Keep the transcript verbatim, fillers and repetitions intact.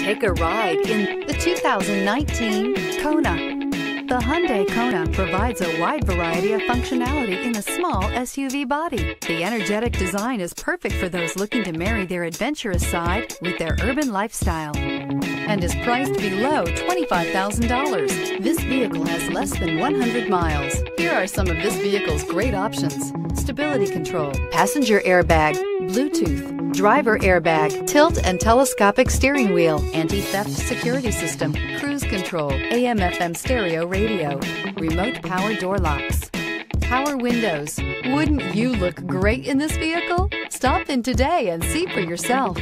Take a ride in the two thousand nineteen Kona. The Hyundai Kona provides a wide variety of functionality in a small S U V body. The energetic design is perfect for those looking to marry their adventurous side with their urban lifestyle and is priced below twenty-five thousand dollars. This vehicle has less than one hundred miles. Here are some of this vehicle's great options: stability control, passenger airbag, Bluetooth, driver airbag, tilt and telescopic steering wheel, anti-theft security system, cruise control, A M F M stereo radio, remote power door locks, power windows. Wouldn't you look great in this vehicle? Stop in today and see for yourself.